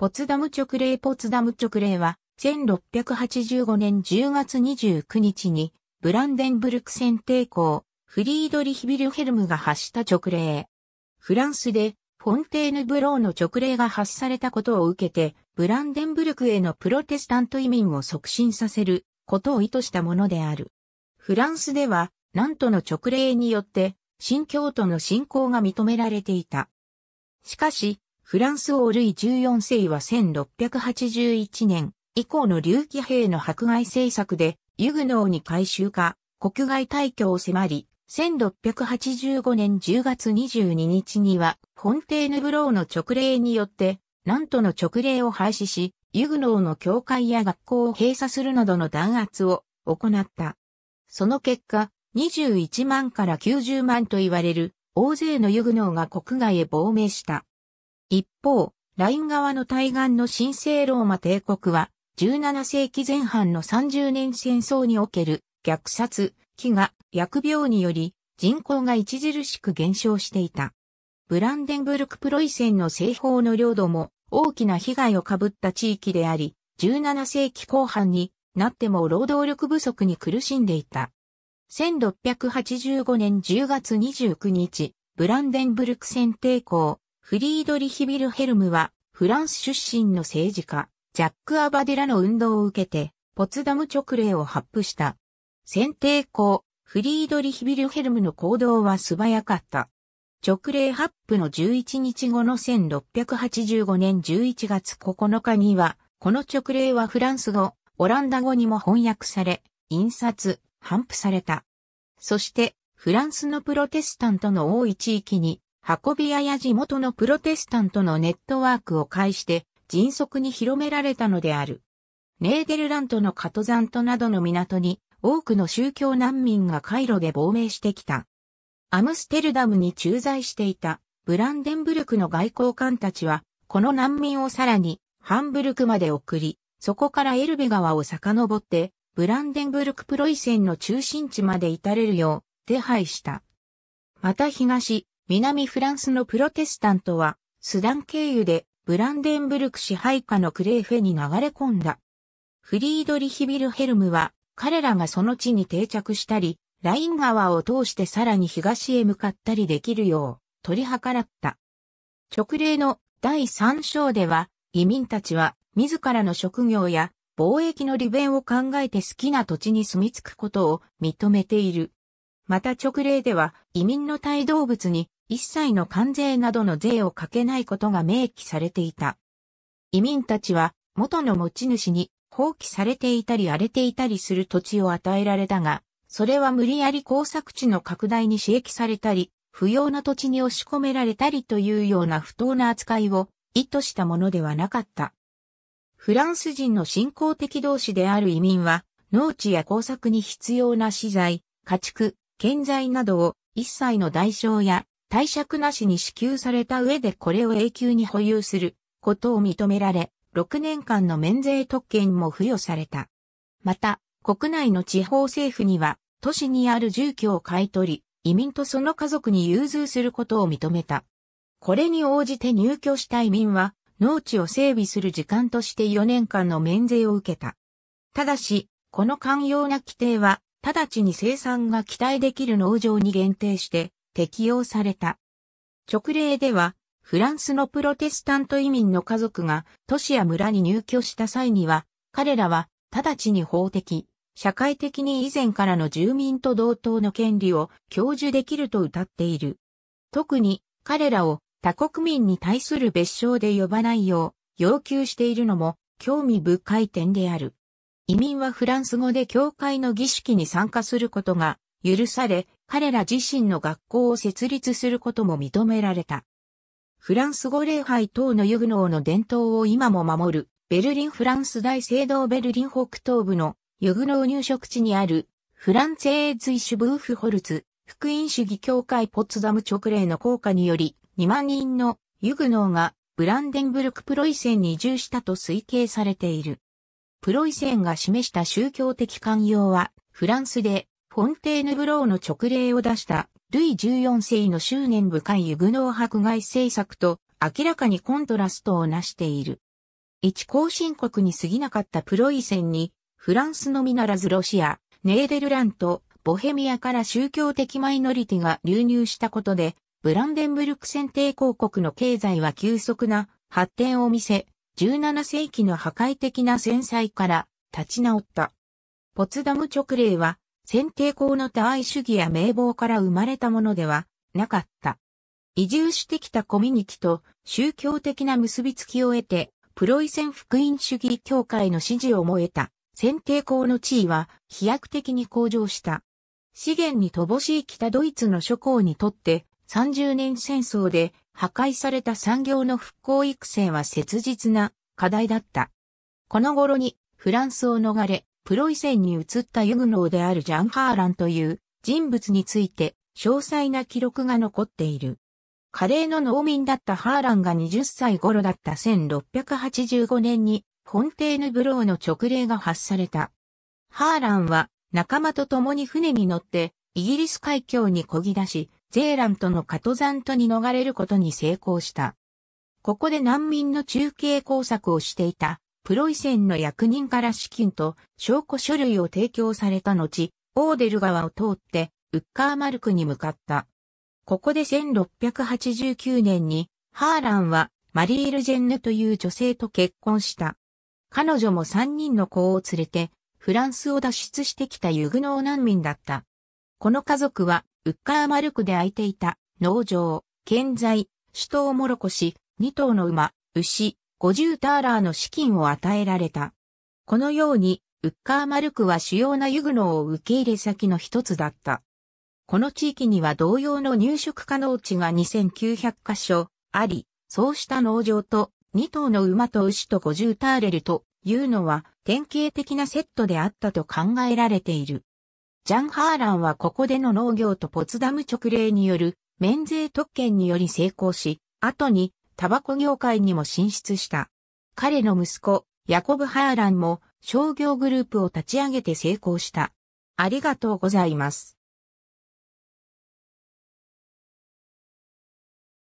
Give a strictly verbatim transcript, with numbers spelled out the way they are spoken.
ポツダム勅令ポツダム勅令は、せんろっぴゃくはちじゅうごねんじゅうがつにじゅうくにちに、ブランデンブルク選帝公、フリードリヒ・ヴィルヘルムが発した勅令。フランスで、フォンテーヌブローの勅令が発されたことを受けて、ブランデンブルクへのプロテスタント移民を促進させることを意図したものである。フランスでは、ナントの勅令によって、新教徒の信仰が認められていた。しかし、フランス王ルイじゅうよんせいはせんろっぴゃくはちじゅういちねん以降の竜騎兵の迫害政策でユグノーに改宗化、国外退去を迫り、せんろっぴゃくはちじゅうごねんじゅうがつにじゅうににちにはフォンテーヌブローの勅令によってナントの勅令を廃止し、ユグノーの教会や学校を閉鎖するなどの弾圧を行った。その結果、にじゅういちまんからきゅうじゅうまんと言われる大勢のユグノーが国外へ亡命した。一方、ライン川の対岸の神聖ローマ帝国は、じゅうななせいきぜんはんのさんじゅうねんせんそうにおける虐殺、飢餓、疫病により人口が著しく減少していた。ブランデンブルク・プロイセンの西方の領土も大きな被害を被った地域であり、じゅうななせいきこうはんになっても労働力不足に苦しんでいた。せんろっぴゃくはちじゅうごねんじゅうがつにじゅうくにち、ブランデンブルク選帝公、フリードリヒ・ヴィルヘルムは、フランス出身の政治家、ジャック・アバディラの運動を受けて、ポツダム勅令を発布した。選帝公、フリードリヒ・ヴィルヘルムの行動は素早かった。勅令発布のじゅういちにちごのせんろっぴゃくはちじゅうごねんじゅういちがつここのかには、この勅令はフランス語、オランダ語にも翻訳され、印刷、頒布された。そして、フランスのプロテスタントの多い地域に、運び屋や地元のプロテスタントのネットワークを介して迅速に広められたのである。ネーデルラントのカトザントなどの港に多くの宗教難民が海路で亡命してきた。アムステルダムに駐在していたブランデンブルクの外交官たちはこの難民をさらにハンブルクまで送り、そこからエルベ川を遡ってブランデンブルクプロイセンの中心地まで至れるよう手配した。また東、南フランスのプロテスタントは、スダン経由でブランデンブルク支配下のクレーフェに流れ込んだ。フリードリヒ・ヴィルヘルムは、彼らがその地に定着したり、ライン川を通してさらに東へ向かったりできるよう、取り計らった。勅令のだいさんしょうでは、移民たちは、自らの職業や貿易の利便を考えて好きな土地に住み着くことを認めている。また勅令では、移民の対動物に、一切の関税などの税をかけないことが明記されていた。移民たちは元の持ち主に放棄されていたり荒れていたりする土地を与えられたが、それは無理やり耕作地の拡大に刺激されたり、不要な土地に押し込められたりというような不当な扱いを意図したものではなかった。フランス人の信仰的同士である移民は、農地や耕作に必要な資材、家畜、建材などを一切の代償や、貸借なしに支給された上でこれを永久に保有することを認められ、ろくねんかんの免税特権も付与された。また、国内の地方政府には、都市にある住居を買い取り、移民とその家族に融通することを認めた。これに応じて入居した移民は、農地を整備する時間としてよねんかんの免税を受けた。ただし、この寛容な規定は、直ちに生産が期待できる農場に限定して、適用された。勅令では、フランスのプロテスタント移民の家族が都市や村に入居した際には、彼らは直ちに法的、社会的に以前からの住民と同等の権利を享受できると謳っている。特に彼らを他国民に対する別称で呼ばないよう要求しているのも興味深い点である。移民はフランス語で教会の儀式に参加することが許され、彼ら自身の学校を設立することも認められた。フランス語礼拝等のユグノーの伝統を今も守る、ベルリンフランス大聖堂ベルリン北東部のユグノー入植地にある、フランツェーズ・イシュブーフホルツ、福音主義教会ポツダム勅令の効果により、にまんにんのユグノーがブランデンブルク・プロイセンに移住したと推計されている。プロイセンが示した宗教的寛容は、フランスで、フォンテーヌブローの勅令を出したルイじゅうよんせいの執念深いユグノー迫害政策と明らかにコントラストをなしている。一後進国に過ぎなかったプロイセンに、フランスのみならずロシア、ネーデルラント、ボヘミアから宗教的マイノリティが流入したことで、ブランデンブルク宣帝公国の経済は急速な発展を見せ、じゅうななせいきの破壊的な戦災から立ち直った。ポツダム勅令は、宣帝公の多愛主義や名望から生まれたものではなかった。移住してきたコミュニティと宗教的な結びつきを得て、プロイセン福音主義教会の支持をも得た。宣帝公の地位は飛躍的に向上した。資源に乏しい北ドイツの諸侯にとってさんじゅうねんせんそうで破壊された産業の復興育成は切実な課題だった。この頃にフランスを逃れプロイセンに移ったユグノーであるジャン・ハーランという人物について詳細な記録が残っている。カレーの農民だったハーランがはたち頃だったせんろっぴゃくはちじゅうごねんにフォンテーヌブローの勅令が発された。ハーランは仲間と共に船に乗ってイギリス海峡に漕ぎ出し、ゼーラントのカトザントに逃れることに成功した。ここで難民の中継工作をしていたプロイセンの役人から資金と証拠書類を提供された後、オーデル川を通ってウッカーマルクに向かった。ここでせんろっぴゃくはちじゅうきゅうねんにハーランはマリール・ジェンヌという女性と結婚した。彼女もさんにんの子を連れて、フランスを脱出してきたユグノー難民だった。この家族は、ウッカーマルクで空いていた、農場、建材、首都をもろこし、にとうの馬、牛、ごじゅうターラーの資金を与えられた。このように、ウッカーマルクは主要なユグノーを受け入れ先の一つだった。この地域には同様の入植可能地がにせんきゅうひゃくかしょあり、そうした農場と、にとうの馬と牛とごじゅうターレルというのは典型的なセットであったと考えられている。ジャン・ハーランはここでの農業とポツダム勅令による免税特権により成功し、後にタバコ業界にも進出した。彼の息子、ヤコブ・ハーランも商業グループを立ち上げて成功した。ありがとうございます。